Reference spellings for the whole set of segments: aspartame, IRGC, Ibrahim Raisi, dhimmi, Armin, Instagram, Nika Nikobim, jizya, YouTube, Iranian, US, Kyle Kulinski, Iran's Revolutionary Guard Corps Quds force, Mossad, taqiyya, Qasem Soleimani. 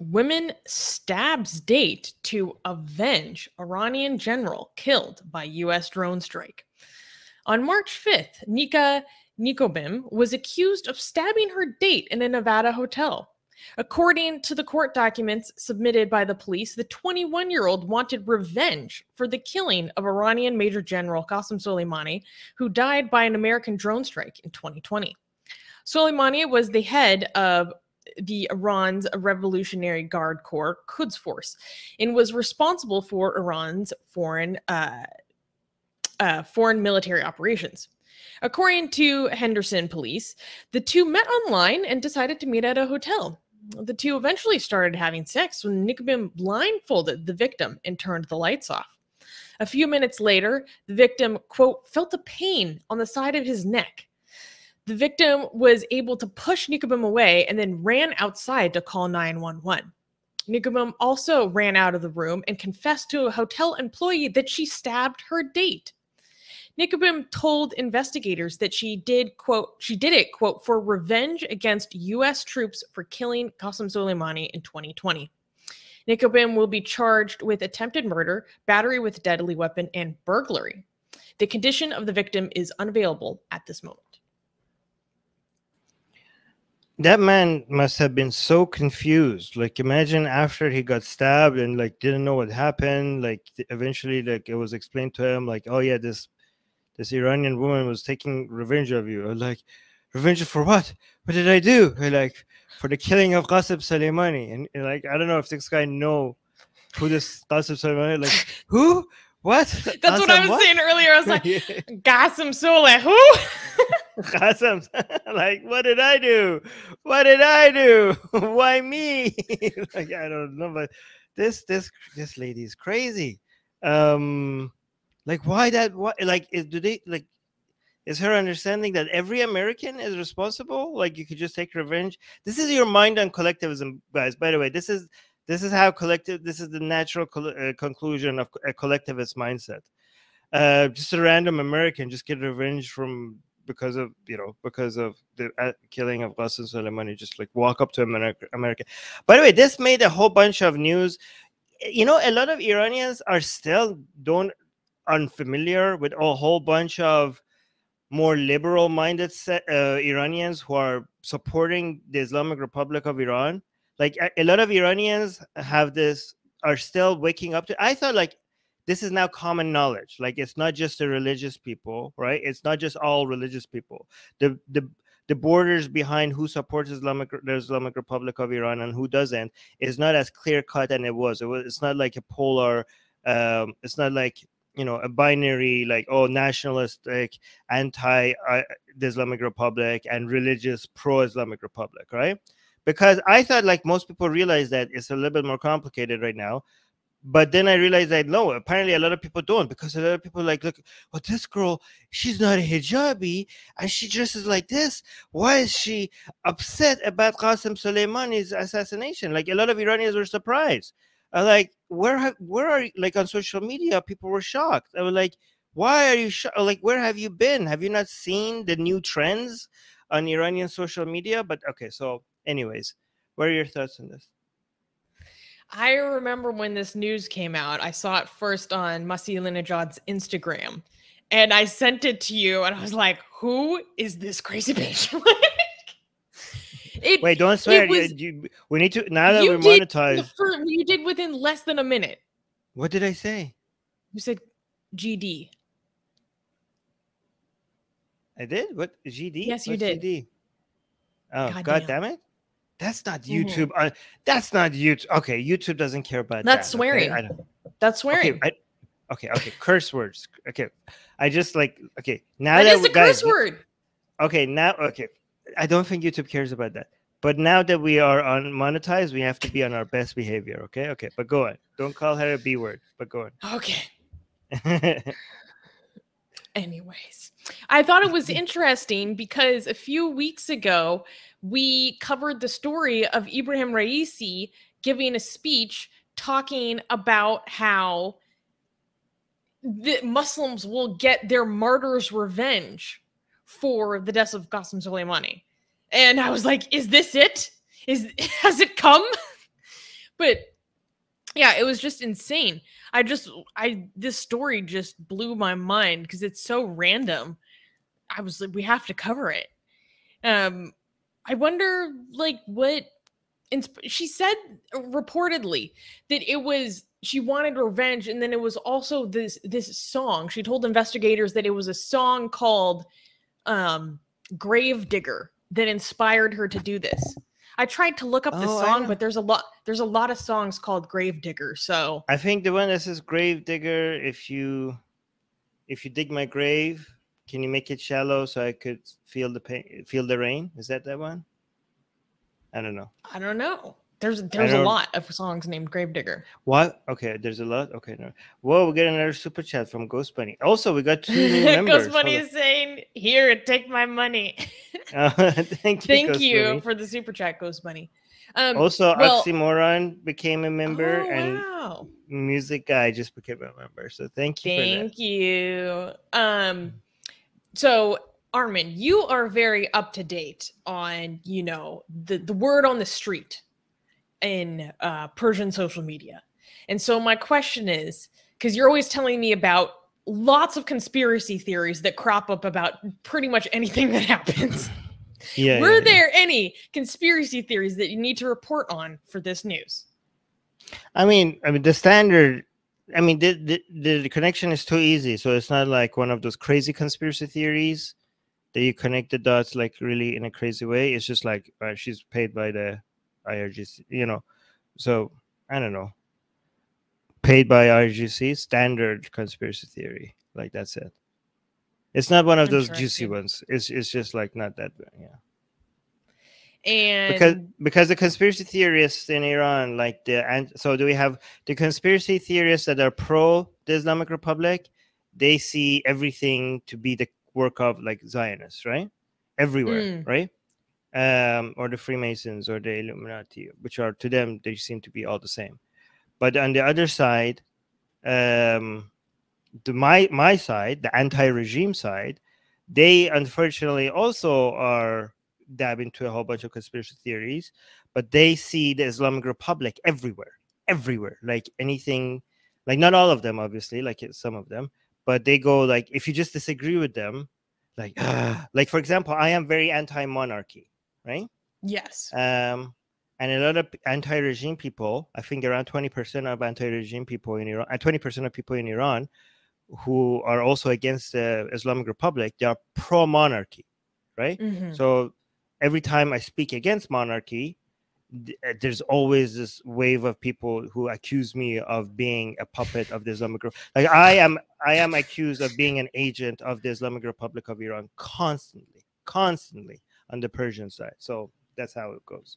Woman stabs date to avenge Iranian general killed by U.S. drone strike. On March 5th, Nika Nikobim was accused of stabbing her date in a Nevada hotel. According to the court documents submitted by the police, the 21-year-old wanted revenge for the killing of Iranian Major General Qasem Soleimani, who died by an American drone strike in 2020. Soleimani was the head of the Iran's Revolutionary Guard Corps Quds force and was responsible for Iran's foreign military operations. According to Henderson police, the two met online and decided to meet at a hotel. The two eventually started having sex when Nikobim blindfolded the victim and turned the lights off. A few minutes later, the victim, quote, felt a pain on the side of his neck. The victim was able to push Nikobim away and then ran outside to call 911. Nikobim also ran out of the room and confessed to a hotel employee that she stabbed her date. Nikobim told investigators that she did it, quote, for revenge against U.S. troops for killing Qasem Soleimani in 2020. Nikobim will be charged with attempted murder, battery with deadly weapon, and burglary. The condition of the victim is unavailable at this moment. That man must have been so confused. Like, imagine after he got stabbed and like didn't know what happened. Like, eventually, like it was explained to him, like, oh yeah, this Iranian woman was taking revenge of you. Or like, revenge for what? What did I do? Or like, for the killing of Qasem Soleimani. And like, I don't know if this guy know who this Qasem Soleimani. Like, who? What? That's Qasem, what I was saying earlier. I was like, Qasem Soleimani. Who? Qasem, like, what did I do? What did I do? Why me? Like, I don't know, but this lady is crazy. Like, why that? What? Like, is her understanding that every American is responsible? Like, you could just take revenge. This is your mind on collectivism, guys. By the way, this is how collective. This is the natural conclusion of a collectivist mindset. Just a random American just get revenge from. Because of, you know, because of the killing of Qasem Soleimani, just like walk up to America. By the way, this made a whole bunch of news. You know, a lot of Iranians are still unfamiliar with a whole bunch of more liberal-minded Iranians who are supporting the Islamic Republic of Iran. Like a lot of Iranians have this, are still waking up to. I thought like. This is now common knowledge. Like, it's not just the religious people, right? It's not just all religious people. The borders behind who supports the Islamic Republic of Iran and who doesn't is not as clear cut as it was. It's not like a polar. It's not like, you know, a binary like, oh, nationalistic, anti the Islamic Republic and religious pro Islamic Republic, right? Because I thought like most people realize that it's a little bit more complicated right now. But then I realized that no, apparently a lot of people don't, because a lot of people are like, look, well, this girl, she's not a hijabi and she dresses like this. Why is she upset about Qasem Soleimani's assassination? Like, a lot of Iranians were surprised. Like, where are you? Like, on social media, people were shocked. I was like, why are you shocked? Like, where have you been? Have you not seen the new trends on Iranian social media? But okay, so anyways, what are your thoughts on this? I remember when this news came out, I saw it first on Masih Linejad's Instagram, and I sent it to you, and I was like, who is this crazy bitch? Wait, don't swear. We need to, now that we're monetized. You did within less than a minute. What did I say? You said GD. I did? What? GD? Yes, you did. GD? Oh, God damn it. That's not YouTube. That's not YouTube. Okay, YouTube doesn't care about that. That's swearing. Okay, I don't. That's swearing. Okay, okay. Curse words. Okay, I just like. Okay, now that is a curse word. Okay, now. Okay, I don't think YouTube cares about that. But now that we are monetized, we have to be on our best behavior. Okay, okay. But go on. Don't call her a B word. But go on. Okay. Anyways, I thought it was interesting because a few weeks ago, we covered the story of Ibrahim Raisi giving a speech talking about how the Muslims will get their martyrs' revenge for the death of Qasem Soleimani. And I was like, is this it? Has it come? But yeah, it was just insane. This story just blew my mind because it's so random. I was like, we have to cover it. I wonder, like, what she said reportedly that it was, she wanted revenge. And then it was also this song. She told investigators that it was a song called Gravedigger that inspired her to do this. I tried to look up the song, but there's a lot of songs called Gravedigger. So I think the one that says Gravedigger, if you dig my grave, can you make it shallow so I could feel the pain, feel the rain? Is that one? I don't know. I don't know. There's a lot of songs named Gravedigger. What? Okay, there's a lot. Okay, no. Whoa, we got another super chat from Ghost Bunny. Also, we got 2 new members. Ghost Bunny is saying, "Here, take my money." Thank you for the super chat, Ghost Bunny. Also, Oxymoron became a member, and Music Guy just became a member. So thank you. Thank you for that. So, Armin, you are very up to date on the word on the street in Persian social media. And so my question is, because you're always telling me about lots of conspiracy theories that crop up about pretty much anything that happens. Yeah. Were there any conspiracy theories that you need to report on for this news? I mean, the standard, the connection is too easy. So it's not like one of those crazy conspiracy theories that you connect the dots like really in a crazy way. It's just like, she's paid by the IRGC, so I don't know, paid by IRGC, standard conspiracy theory, like that's it. It's not one of those juicy ones. It's just like not that bad, yeah. And because the conspiracy theorists in Iran, so we have the conspiracy theorists that are pro the Islamic Republic. They see everything to be the work of like Zionists, right? Everywhere, right? Or the Freemasons or the Illuminati, which are to them, they seem to be all the same. But on the other side, my side, the anti-regime side, they unfortunately also are dabbing into a whole bunch of conspiracy theories, but they see the Islamic Republic everywhere, like anything, like not all of them, obviously, like some of them, but they go like, if you just disagree with them, like for example, I am very anti-monarchy. Right? Yes. And a lot of anti-regime people, I think around 20% of anti-regime people in Iran, 20% of people in Iran who are also against the Islamic Republic, they are pro-monarchy, right? Mm-hmm. So every time I speak against monarchy, there's always this wave of people who accuse me of being a puppet of the Islamic Republic. Like I am accused of being an agent of the Islamic Republic of Iran constantly. On the Persian side. So that's how it goes.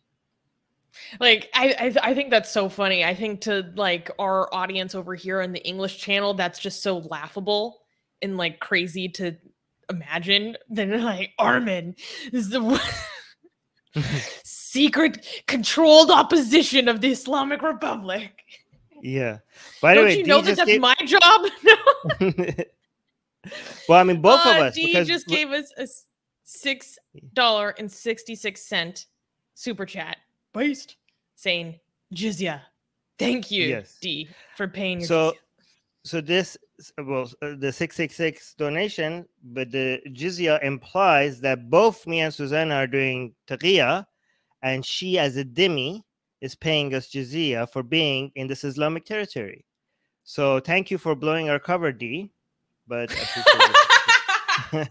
Like, I think that's so funny. I think to like our audience over here on the English channel, that's just so laughable and like crazy to imagine. They're like, Armin is the secret controlled opposition of the Islamic Republic. Yeah. By the way, you know that that's my job? No. Well, I mean, both of us. He just gave us a $6.66 super chat based saying jizya. Thank you, yes. D, for paying your jizya. So this, well, the 666 donation, but the jizya implies that both me and Susanna are doing taqiyya, and she as a dhimmi is paying us jizya for being in this Islamic territory. So thank you for blowing our cover, D, but I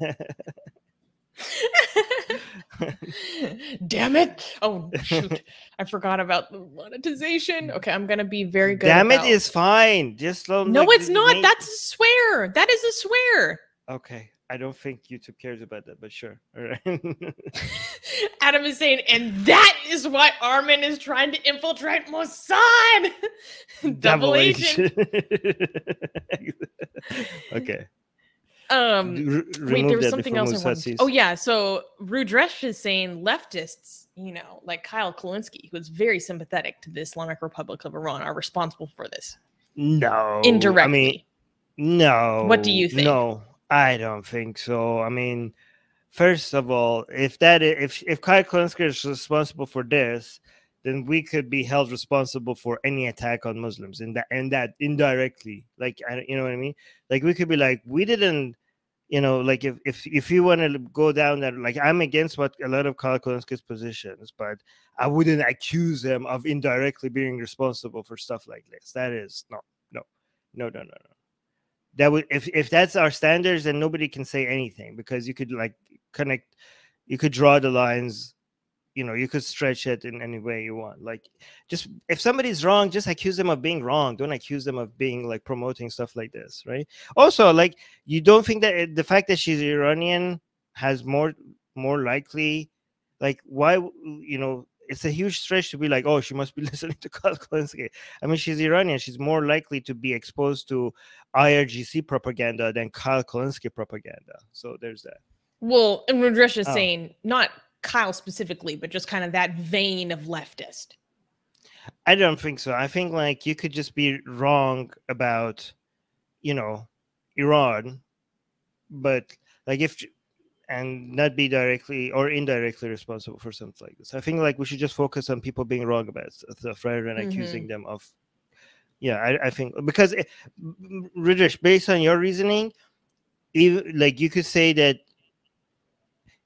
damn it. Oh shoot, I forgot about the monetization. Okay, I'm gonna be very good. Damn it is fine. Just no, it's not. That's a swear. That is a swear. Okay, I don't think YouTube cares about that, but sure. All right. Adam is saying, and that is why Armin is trying to infiltrate Mossad. Double agent. Okay. Wait, there was something else I wanted. Oh yeah, so Rudresh is saying leftists, like Kyle Kulinski, who is very sympathetic to the Islamic Republic of Iran, are responsible for this. No, indirectly. No. What do you think? No, I don't think so. I mean, first of all, if Kyle Kulinski is responsible for this, then we could be held responsible for any attack on Muslims and that indirectly, like, you know what I mean? Like, we could be like, we didn't, you know, like, if you want to go down that, like, I'm against what a lot of Kyle Kulinski's positions, but I wouldn't accuse them of indirectly being responsible for stuff like this. That is no. That would, if that's our standards, then nobody can say anything, because you could like connect, you could draw the lines. You know, you could stretch it in any way you want. Like, just if somebody's wrong, just accuse them of being wrong. Don't accuse them of being like promoting stuff like this, right? Also, like, you don't think that the fact that she's Iranian has more likely, like, why, you know, it's a huge stretch to be like, oh, she must be listening to Kyle Kulinski. I mean, she's Iranian. She's more likely to be exposed to IRGC propaganda than Kyle Kulinski propaganda. So there's that. Well, and Rudrash is saying not Kyle specifically, but just kind of that vein of leftist. I don't think so. I think, like, you could just be wrong about, you know, Iran, but like and not be directly or indirectly responsible for something like this. I think, like, we should just focus on people being wrong about stuff rather than accusing them of. Yeah, I think, because Rudrash, based on your reasoning, even, like, you could say that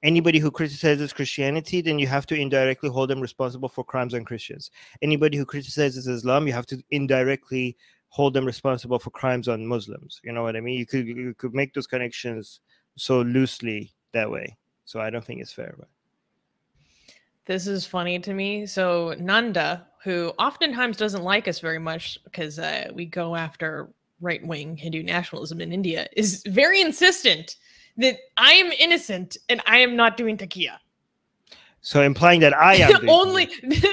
anybody who criticizes Christianity, then you have to indirectly hold them responsible for crimes on Christians. Anybody who criticizes Islam, you have to indirectly hold them responsible for crimes on Muslims. You know what I mean? You could make those connections so loosely that way. So I don't think it's fair. But this is funny to me. So Nanda, who oftentimes doesn't like us very much because we go after right-wing Hindu nationalism in India, is very insistent that I am innocent and I am not doing taqiyya. So implying that I am only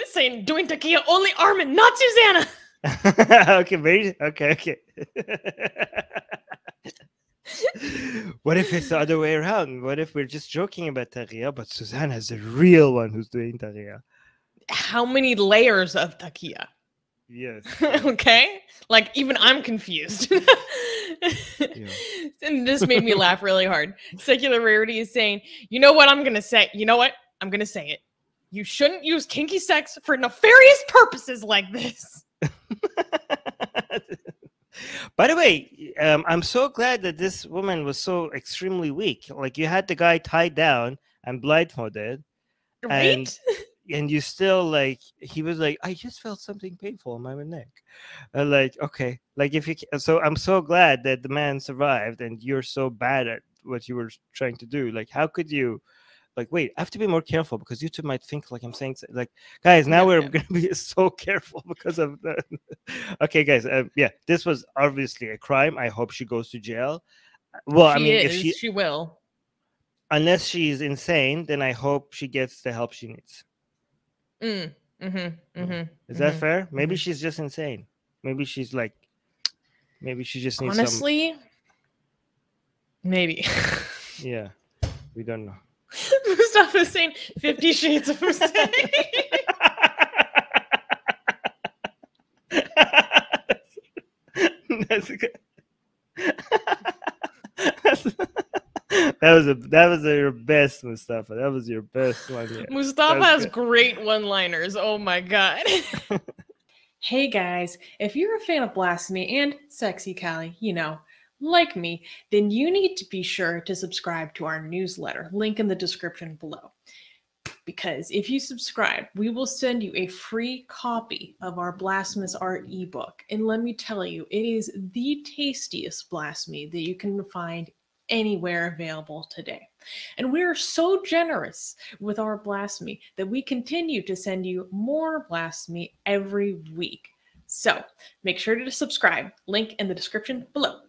saying doing taqiyya only Armin, not Susanna. Okay, very okay. What if it's the other way around? What if we're just joking about taqiyya, but Susanna is the real one who's doing taqiyya? How many layers of taqiyya? Yes. Okay. Like, even I'm confused. Yeah. And this made me laugh really hard. Secular Rarity is saying, you know what I'm going to say? You know what? I'm going to say it. You shouldn't use kinky sex for nefarious purposes like this. By the way, I'm so glad that this woman was so extremely weak. Like, you had the guy tied down and blindfolded. Right? And you still, like, he was like, I just felt something painful in my neck. Like, okay, like, if you can. So I'm so glad that the man survived, and you're so bad at what you were trying to do. Like, how could you? Like, wait, I have to be more careful because YouTube might think like I'm saying, like, guys, now we're going to be so careful because of that. Okay, guys, yeah, this was obviously a crime. I hope she goes to jail. Well, I mean, if she will, unless she's insane, then I hope she gets the help she needs. Is that fair? Maybe she's just insane. Maybe she's like, maybe she just needs. Honestly, maybe. Yeah, we don't know. Mustafa's saying 50 shades of insane. That's good. That was your best, Mustafa. That was your best one yet. Mustafa has great one-liners. Oh my god. Hey guys, if you're a fan of Blasphemy and Sexy Callie, you know, like me, then you need to be sure to subscribe to our newsletter. Link in the description below. Because if you subscribe, we will send you a free copy of our Blasphemous Art ebook. And let me tell you, it is the tastiest blasphemy that you can find anywhere available today. And we are so generous with our blasphemy that we continue to send you more blasphemy every week. So make sure to subscribe. Link in the description below.